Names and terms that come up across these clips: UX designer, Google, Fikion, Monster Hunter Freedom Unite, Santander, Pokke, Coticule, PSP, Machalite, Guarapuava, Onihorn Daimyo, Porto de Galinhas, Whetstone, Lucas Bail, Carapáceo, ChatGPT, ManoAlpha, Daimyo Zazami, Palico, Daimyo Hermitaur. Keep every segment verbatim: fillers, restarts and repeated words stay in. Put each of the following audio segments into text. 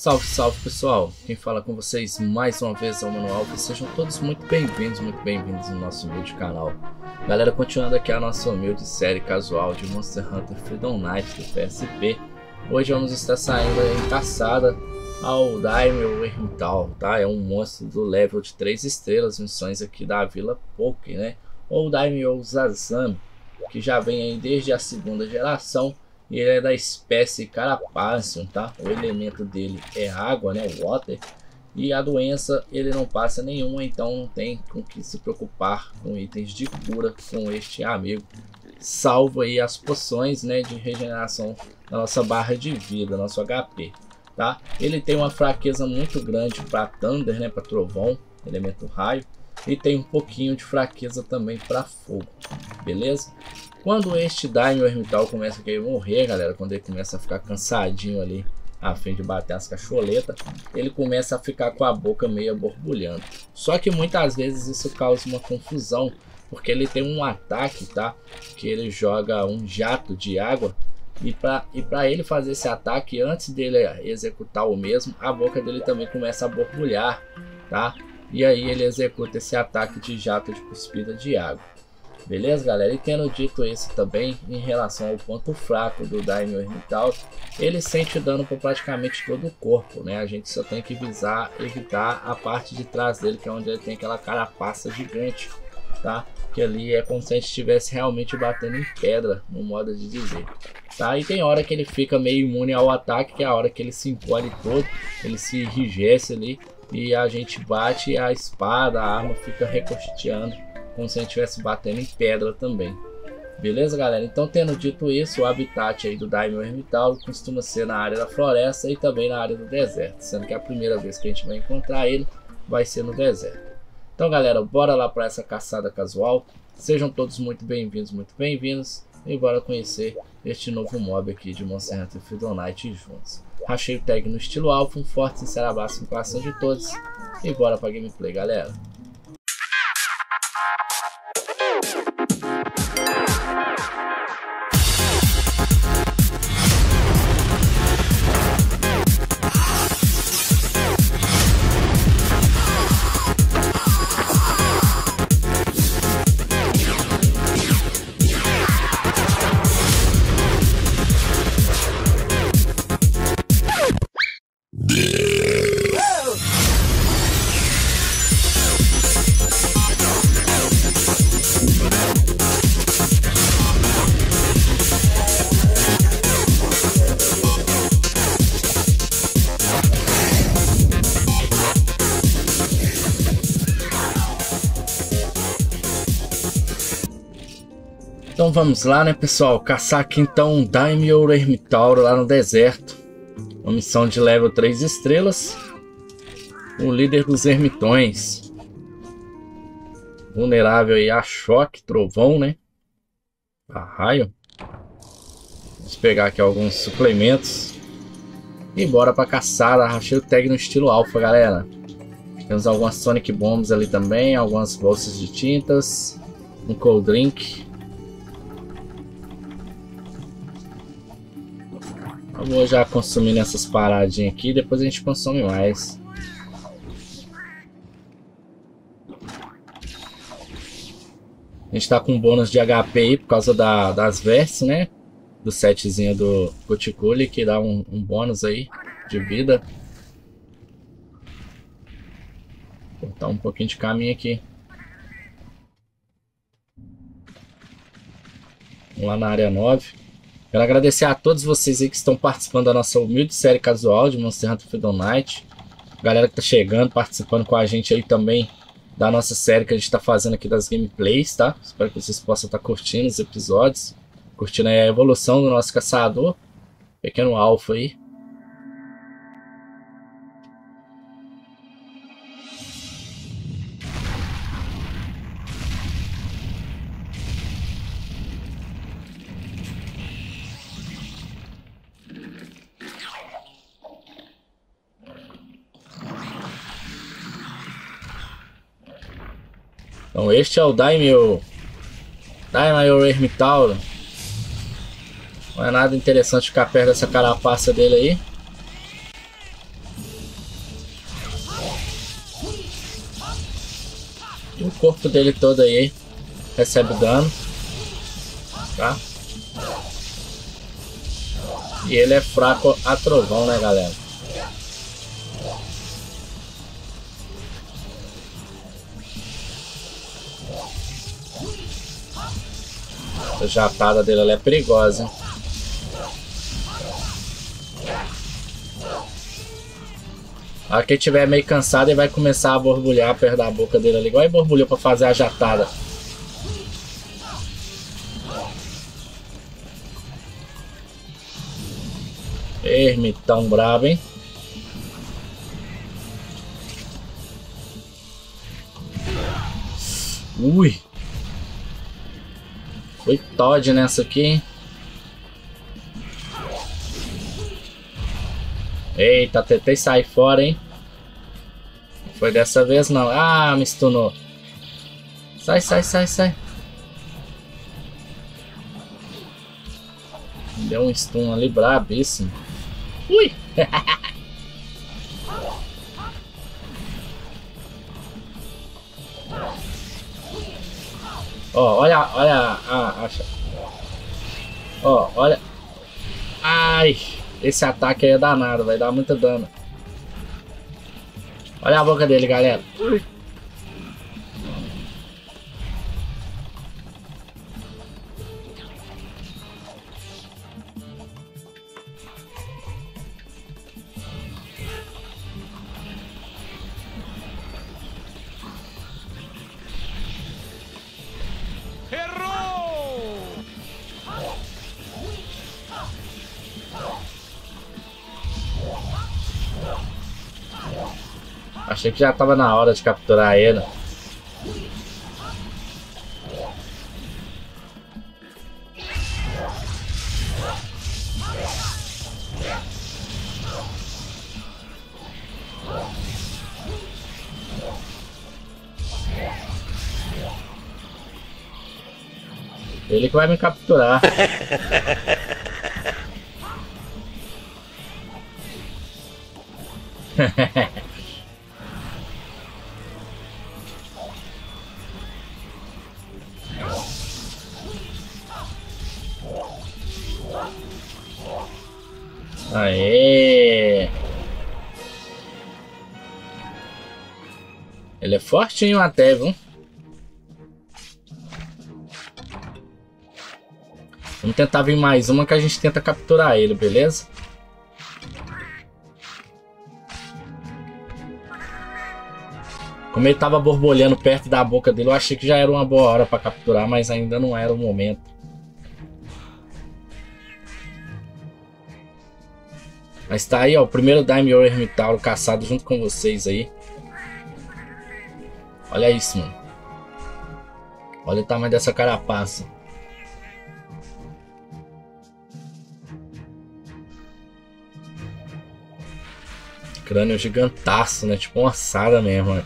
Salve, salve pessoal, quem fala com vocês mais uma vez é o ManoAlpha. Sejam todos muito bem-vindos, muito bem-vindos no nosso humilde canal. Galera, continuando aqui a nossa humilde série casual de Monster Hunter Freedom Unite do P S P. Hoje vamos estar saindo em caçada ao Daimyo Hermitaur, tá? É um monstro do level de três estrelas, missões aqui da Vila Pokke, né? Ou Daimyo Zazami, que já vem aí desde a segunda geração. E ele é da espécie Carapáceo, tá? O elemento dele é água, né? Water. E a doença ele não passa nenhuma, então não tem com que se preocupar com itens de cura com este amigo. Salvo aí as poções, né? De regeneração da nossa barra de vida, nosso H P, tá? Ele tem uma fraqueza muito grande para Thunder, né? Para Trovão, elemento raio. E tem um pouquinho de fraqueza também para fogo, beleza? Quando este Daimyo Hermitaur começa a querer morrer, galera, quando ele começa a ficar cansadinho ali, a fim de bater as cacholetas, ele começa a ficar com a boca meio borbulhando. Só que muitas vezes isso causa uma confusão, porque ele tem um ataque, tá? Que ele joga um jato de água, e para e para ele fazer esse ataque, antes dele executar o mesmo, a boca dele também começa a borbulhar, tá? E aí ele executa esse ataque de jato de cuspida de água. Beleza, galera? E tendo dito isso também, em relação ao ponto fraco do Daimyo Hermitaur, ele sente dano por praticamente todo o corpo, né? A gente só tem que visar evitar a parte de trás dele, que é onde ele tem aquela carapaça gigante, tá? Que ali é como se a gente estivesse realmente batendo em pedra, no modo de dizer, tá? E tem hora que ele fica meio imune ao ataque, que é a hora que ele se encolhe todo, ele se enrijece ali, e a gente bate a espada, a arma fica recosteando, como se a gente estivesse batendo em pedra também. Beleza, galera? Então, tendo dito isso, o habitat aí do Daimyo Hermitaur costuma ser na área da floresta e também na área do deserto, sendo que a primeira vez que a gente vai encontrar ele vai ser no deserto. Então, galera, bora lá para essa caçada casual. Sejam todos muito bem-vindos, muito bem-vindos, e bora conhecer este novo mob aqui de Monster Hunter Freedom Unite juntos. Achei o tag no estilo alfa, um forte e sincero abraço no coração de todos e bora pra gameplay, galera. Então vamos lá, né, pessoal, caçar aqui então um Daimyo Hermitaur lá no deserto. Uma missão de level três estrelas. O líder dos ermitões. Vulnerável aí a choque, trovão, né? A raio. Vamos pegar aqui alguns suplementos. E bora pra caçada. Achei o tag no estilo alfa, galera. Temos algumas Sonic Bombs ali também. Algumas bolsas de tintas. Um cold drink. Eu vou já consumindo essas paradinhas aqui, depois a gente consome mais. A gente tá com bônus de H P aí por causa da, das vestes, né? Do setzinho do Coticule, que dá um, um bônus aí de vida. Vou cortar um pouquinho de caminho aqui. Vamos lá na área nove. Quero agradecer a todos vocês aí que estão participando da nossa humilde série casual de Monster Hunter Freedom Unite. Galera que tá chegando, participando com a gente aí também da nossa série que a gente tá fazendo aqui das gameplays, tá? Espero que vocês possam estar curtindo os episódios, curtindo aí a evolução do nosso caçador, pequeno alfa aí. Então este é o Daimyo Daimyo Hermitaur. Não é nada interessante ficar perto dessa carapaça dele aí. corpo dele todo aí recebe dano, tá? E ele é fraco a trovão, né, galera? A jatada dele ela é perigosa, hein? A hora que ele estiver meio cansado, ele vai começar a borbulhar perto da boca dele ali, igual ele borbulhou para fazer a jatada. Ermitão brabo, hein? Ui! Foi Todd nessa aqui, hein? Eita, tentei sair fora, hein? Não foi dessa vez, não. Ah, me stunou. Sai, sai, sai, sai. Deu um stun ali brabíssimo. Ui! Ó, olha, olha a acha. Ó, olha. Ai! Esse ataque aí é danado, vai dar muito dano. Olha a boca dele, galera. Ui. Achei que já tava na hora de capturar ele. Ele que vai me capturar. Aê! Ele é fortinho até, viu? Vamos tentar vir mais uma que a gente tenta capturar ele, beleza? Como ele tava borbolhando perto da boca dele, eu achei que já era uma boa hora para capturar, mas ainda não era o momento. Mas tá aí, ó, o primeiro Daimyo Hermitaur caçado junto com vocês aí. Olha isso, mano. Olha o tamanho dessa carapaça. Crânio gigantaço, né? Tipo uma assada mesmo, né?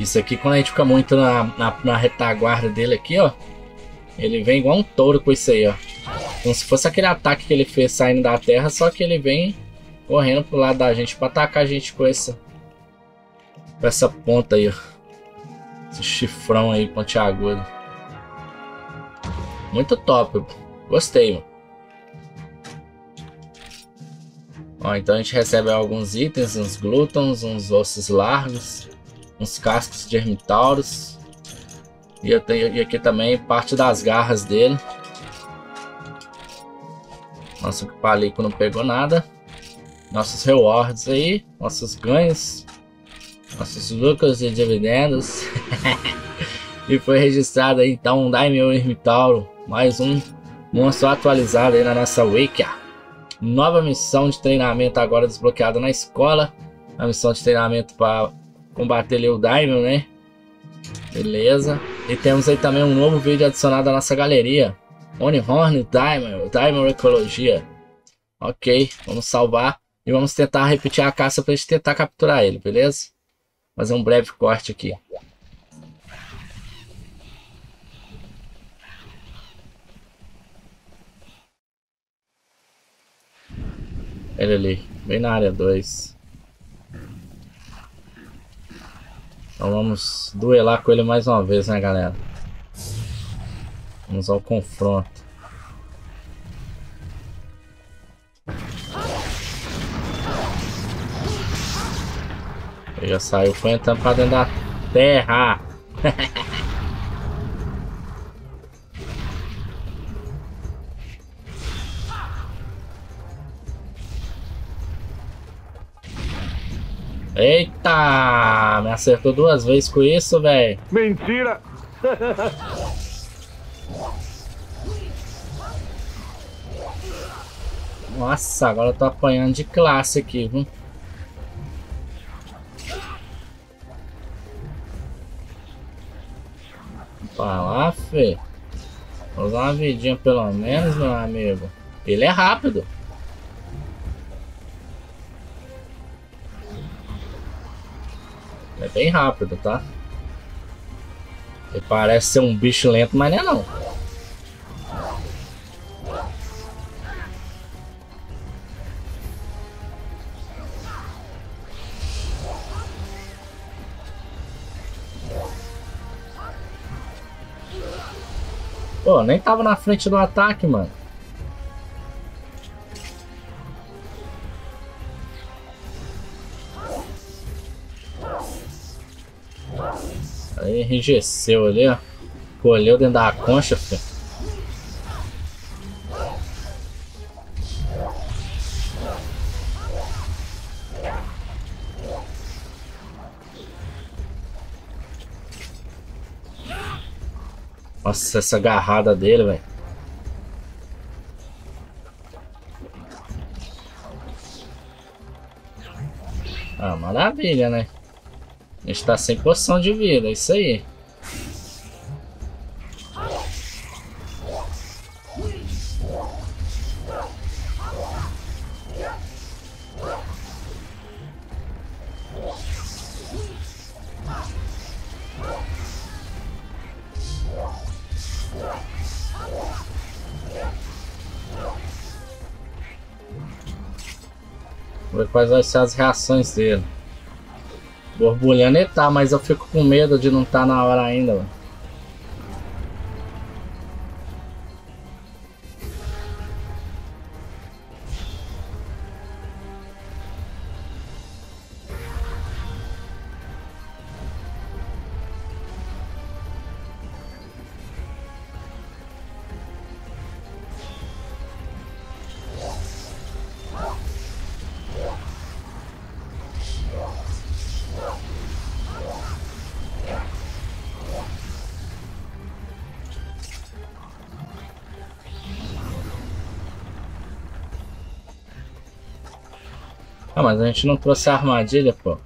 Isso aqui, quando a gente fica muito na, na, na retaguarda dele aqui, ó. Ele vem igual um touro com isso aí, ó. Como se fosse aquele ataque que ele fez saindo da terra, só que ele vem correndo pro lado da gente pra atacar a gente com essa, com essa ponta aí, ó. Esse chifrão aí, pontiagudo. Muito top, gostei, mano. Ó, então a gente recebe alguns itens, uns glútons, uns ossos largos, uns cascos de ermitauros. E eu tenho e aqui também parte das garras dele. Nosso palico não pegou nada. Nossos rewards aí. Nossos ganhos. Nossos lucros e dividendos. E foi registrado aí então um Daimyo Hermitaur. Mais um monstro atualizado aí na nossa Wiki. Nova missão de treinamento agora desbloqueada na escola. A missão de treinamento para combater ali o Daimyo, né? Beleza. E temos aí também um novo vídeo adicionado à nossa galeria. Onihorn Daimyo, Daimyo Ecologia. Ok, vamos salvar e vamos tentar repetir a caça para a gente tentar capturar ele, beleza? Fazer um breve corte aqui. Ele ali, bem na área dois. Então vamos duelar com ele mais uma vez, né, galera? Vamos ao confronto. Ele já saiu, foi entrando pra dentro da terra. Eita! Me acertou duas vezes com isso, velho. Mentira! Nossa, agora eu tô apanhando de classe aqui, viu? Pra lá, fê. Vou usar uma vidinha pelo menos, meu amigo. Ele é rápido. É bem rápido, tá? Ele parece ser um bicho lento, mas não é não. Pô, nem tava na frente do ataque, mano. Aí enrijeceu ali, ó. Colheu dentro da concha, filho. Nossa, essa agarrada dele, velho. Ah, maravilha, né? A gente tá sem poção de vida, é isso aí. Vamos ver quais vão ser as reações dele. Borbulhando ele tá, mas eu fico com medo de não tá na hora ainda, mano. Ah, mas a gente não trouxe a armadilha, pô.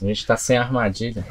A gente tá sem armadilha.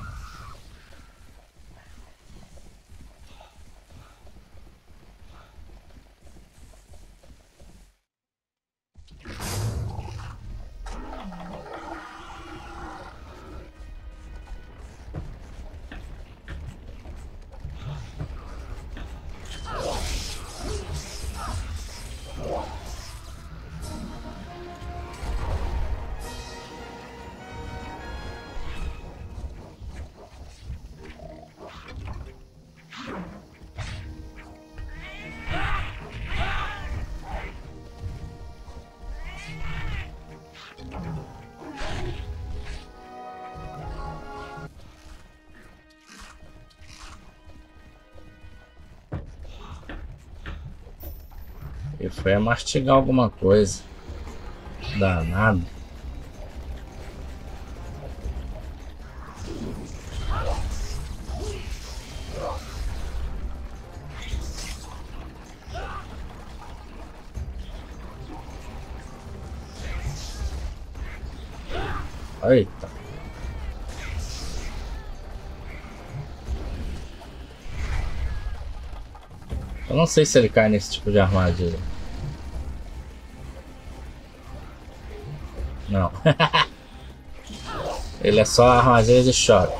E foi a mastigar alguma coisa. Danado. Eita. Eu não sei se ele cai nesse tipo de armadilha. Não. Ele é só armadilha de choque.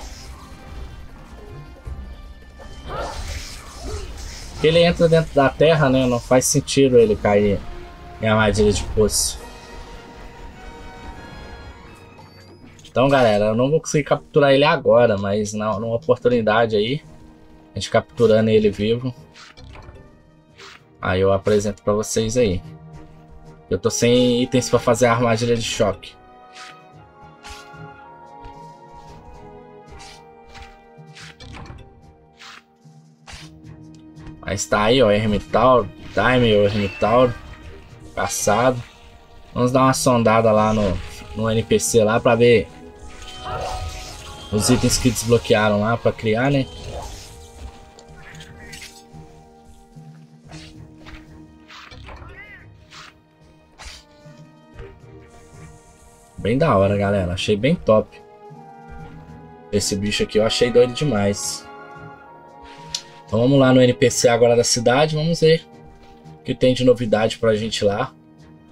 Ele entra dentro da terra, né? Não faz sentido ele cair em armadilha de poço. Então, galera, eu não vou conseguir capturar ele agora, mas na, numa oportunidade aí, a gente capturando ele vivo, aí eu apresento pra vocês aí. Eu tô sem itens pra fazer a armadilha de choque. Mas tá aí, ó, Hermitaur, Daimyo Hermitaur, caçado. Vamos dar uma sondada lá no, no N P C lá pra ver os itens que desbloquearam lá pra criar, né? Bem da hora, galera. Achei bem top. Esse bicho aqui eu achei doido demais. Então vamos lá no N P C agora da cidade. Vamos ver o que tem de novidade pra gente lá.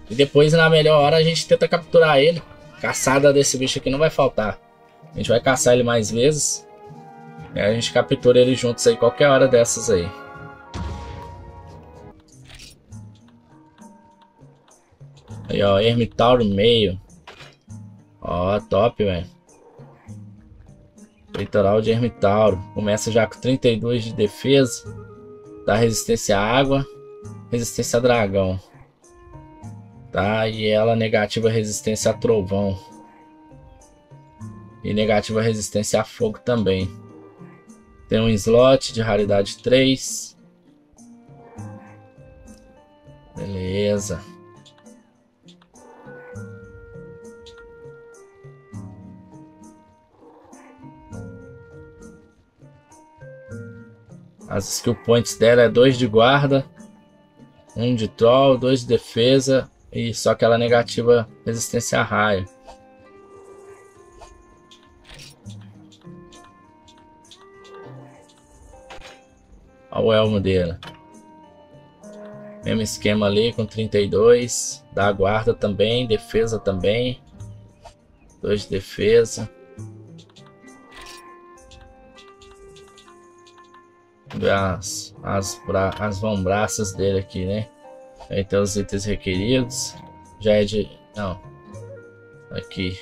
E depois, na melhor hora, a gente tenta capturar ele. Caçada desse bicho aqui não vai faltar. A gente vai caçar ele mais vezes. E a gente captura ele juntos aí qualquer hora dessas aí. Aí, ó. Hermitaur meio. Ó, oh, top, velho. Peitoral de Hermitaur. Começa já com trinta e dois de defesa. Dá resistência à água. Resistência a dragão. Tá, e ela negativa resistência a trovão. E negativa resistência a fogo também. Tem um slot de raridade três. Beleza. As skill points dela é dois de guarda, um de troll, dois de defesa, e só que ela negativa resistência a raio. Olha o elmo dela. Mesmo esquema ali com trinta e dois, dá guarda também, defesa também, dois de defesa. As, as, bra as vambraças dele aqui, né? Aí tem os itens requeridos. Já é de... não. Aqui.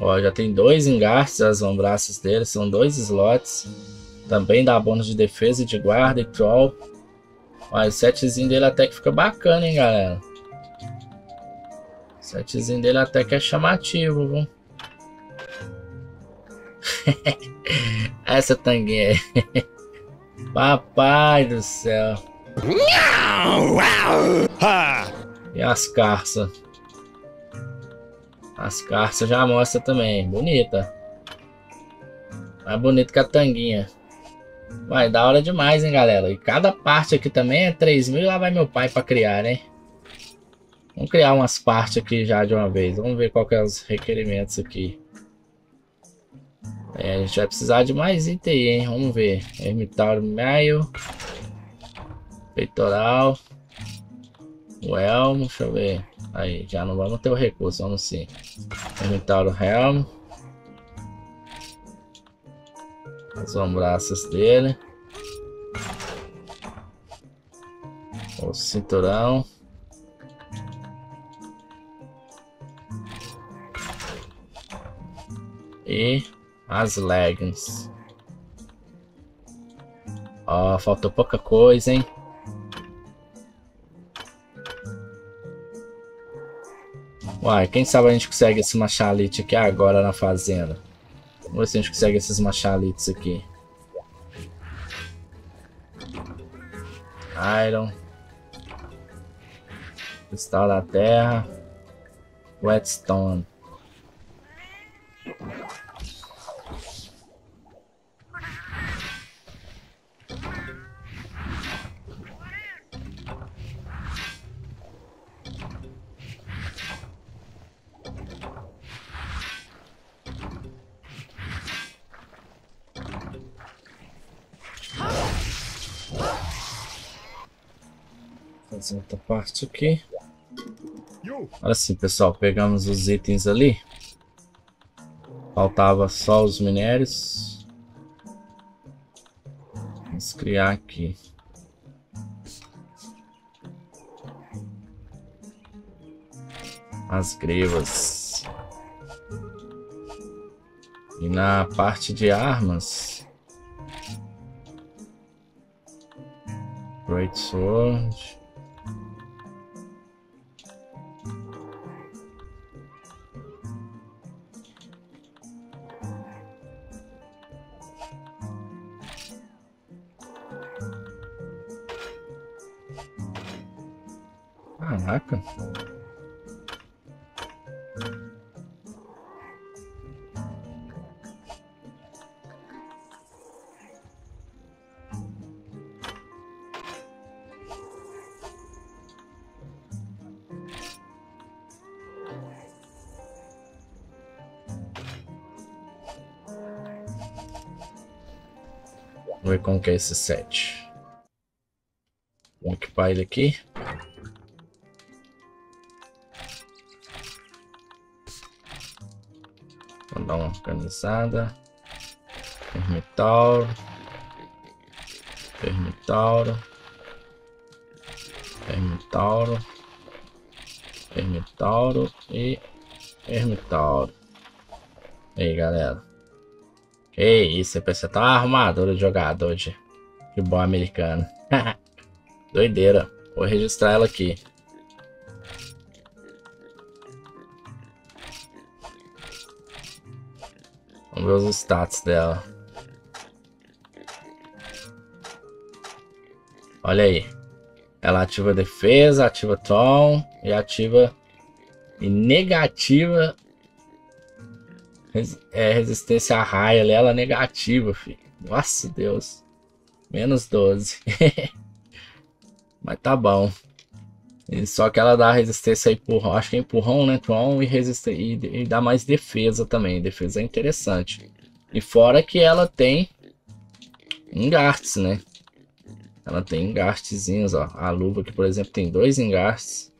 Ó, já tem dois engastes as vambraças dele. São dois slots. Também dá bônus de defesa e de guarda e troll. Olha, o setzinho dele até que fica bacana, hein, galera? O setzinho dele até que é chamativo, viu? Essa tanguinha aí. Papai do céu. E as carças. As carças já mostra também. Bonita. Mais bonito que a tanguinha. Vai, da hora demais, hein, galera. E cada parte aqui também é três mil. Lá vai meu pai pra criar, hein. Vamos criar umas partes aqui já de uma vez. Vamos ver qual que é os requerimentos aqui. É, a gente vai precisar de mais item, hein? Vamos ver. Hermitaur meio. Peitoral. O elmo, deixa eu ver. Aí, já não vamos ter o recurso, vamos sim. Hermitaur helm. As ombraças dele. O cinturão. E... as leggings. Ó, oh, faltou pouca coisa, hein? Uai, quem sabe a gente consegue esse Machalite aqui agora na fazenda. Vamos ver se a gente consegue esses Machalites aqui. Iron. Cristal da Terra. Whetstone. Outra parte aqui. Olha sim, pessoal, pegamos os itens ali. Faltava só os minérios. Vamos criar aqui. As grevas. E na parte de armas, Greatsword. Caraca. Vamos ver como que é esse set. Vamos equipar ele aqui. Vou dar uma organizada. Hermitaur. Hermitaur. Hermitaur. Hermitaur e Hermitaur. E aí, galera. Ei, isso, você tá armadura de jogador de futebol americano. Doideira. Vou registrar ela aqui. Vamos ver os status dela. Olha aí. Ela ativa defesa, ativa tom e ativa e negativa. É resistência a raio ali, ela é negativa, filho. Nossa, Deus. Menos doze. Mas tá bom. E só que ela dá resistência a empurrão. Acho que é empurrão, né? Tron e, e, e dá mais defesa também. Defesa é interessante. E fora que ela tem engastes, né? Ela tem engastezinhos, ó. A luva aqui, por exemplo, tem dois engastes.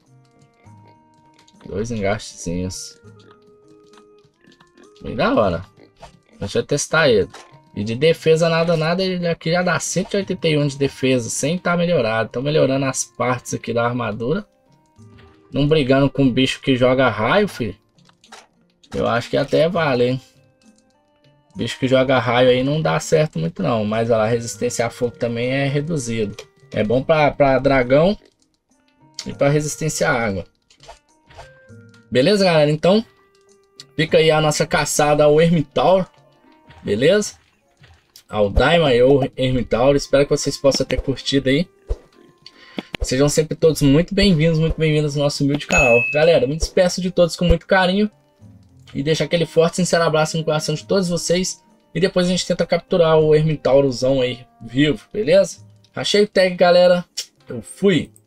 Dois engastezinhos. Bem da hora. Deixa eu testar ele. E de defesa nada, nada. Ele aqui já dá cento e oitenta e um de defesa. Sem estar melhorado. Estão melhorando as partes aqui da armadura. Não brigando com um bicho que joga raio, filho. Eu acho que até vale, hein. Bicho que joga raio aí não dá certo muito não. Mas olha lá, a resistência a fogo também é reduzido. É bom pra, pra dragão. E pra resistência à água. Beleza, galera? Então... fica aí a nossa caçada ao Hermitaur, beleza? Ao Daimyo Hermitaur, espero que vocês possam ter curtido aí. Sejam sempre todos muito bem-vindos, muito bem-vindos ao nosso humilde canal. Galera, me despeço de todos com muito carinho. E deixo aquele forte sincero abraço no coração de todos vocês. E depois a gente tenta capturar o Hermitaurzão aí, vivo, beleza? Achei o tag, galera. Eu fui!